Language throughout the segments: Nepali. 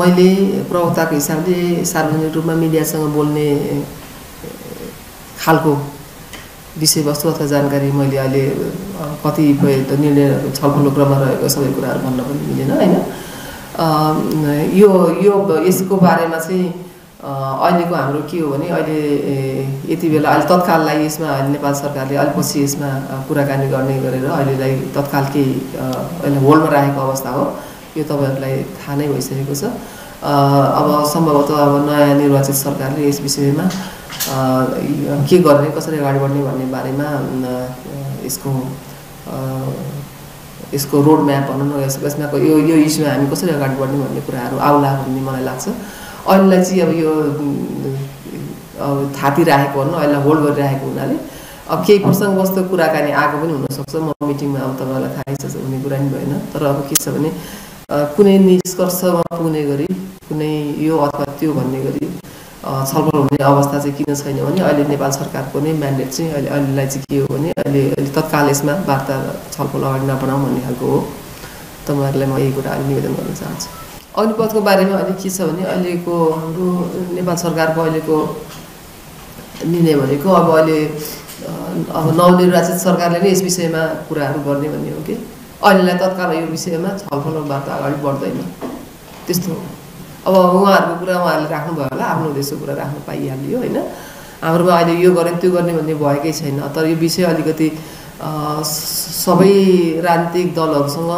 मैले प्रवक्ताको हिसाबले सार्वजनिक रूपमा मिडियासँग बोल्ने खालको विषयवस्तु अथवा जानकारी मैले अहिले कतिपय निर्णय छलफलको क्रममा रहेको सबै कुराहरु भन्न पनि मिलेन हैन। यो यो यसको बारेमा चाहिँ अहिलेको हाम्रो के हो भने अहिले यति बेला अहिले तत्काललाई यसमा नेपाल सरकारले अल्प पछि यसमा कुराकानी गर्ने गरेर अहिलेलाई तत्काल के अहिले होल्डमा राखेको अवस्था हो। यो तपाईहरुलाई थाहा नै भइसकेको छ। अब सम्भवतः अब नयाँ निर्वाचित सरकारले यस विषयमा के गर्ने कसरी अगाडि बढ्ने भन्ने बारेमा यसको यसको रोड म्याप भन्नु न यसमा यो यो इस्युमा हामी कसरी अगाडि बढ्ने भन्ने कुराहरु आउला भन्ने मलाई लाग्छ। अहिले चाहिँ अब यो थाती राखेको भन्नु अहिले होल्ड गरिराखेको हुनाले अब केही प्रसंग वस्तु कुराकानी आएको पनि हुन सक्छ। म मिटिङमा अब तपाईलाई थाहै छ भन्ने कुरा नि भएन, तर अब के छ भने कुनै निष्कर्षमा पुग्ने गरी कुनै यो अथवा त्यो भन्ने गरी छलफल हुने अवस्था चाहिँ किन छैन भने अहिले नेपाल सरकारको नै म्यान्डेट चाहिँ अहिले अहिलेलाई चाहिँ के हो भने अहिले तत्काल यसमा वार्ता छलफल अगाडि नबढाउँ भन्ने खालको हो। तपाईहरुलाई म यही कुरा अलि निवेदन गर्न चाहन्छु। अग्निपथको बारेमा अहिले के छ भने अहिलेको हाम्रो नेपाल सरकारको अहिलेको निर्णय भनेको अब नवनिर्वाचित सरकारले नै यस विषयमा कुराहरु गर्ने भन्ने हो कि अहिलेलाई तत्काल यो विषयमा छलफलमा वार्ता अगाडि बढ्दैन त्यस्तो। अब उहाँहरुको कुरा उहाँहरुले राख्नु भयो होला, आफ्नो देशको कुरा राख्नु पाइहाल्यो हैन। हाम्रोमा अहिले यो गर्ने त्यो गर्ने भन्ने भएकै छैन, तर यो विषय अलिकति सबै राजनीतिक दलहरुसँग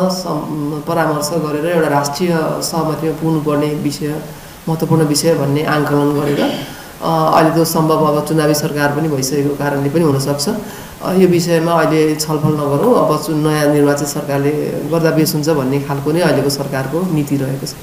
परामर्श गरेर एउटा राष्ट्रिय सहमतिमा पुग्नुपर्ने विषय महत्त्वपूर्ण विषय भन्ने आंकलन गरेर अहिले जो सम्भव अब चुनावी सरकार पनि भइसकेको कारणले पनि हुन सक्छ यो विषयमा अहिले छलफल नगरौँ। अब नयाँ निर्वाचित सरकारले गर्दा बेस हुन्छ भन्ने खालको नै अहिलेको सरकारको नीति रहेको छ।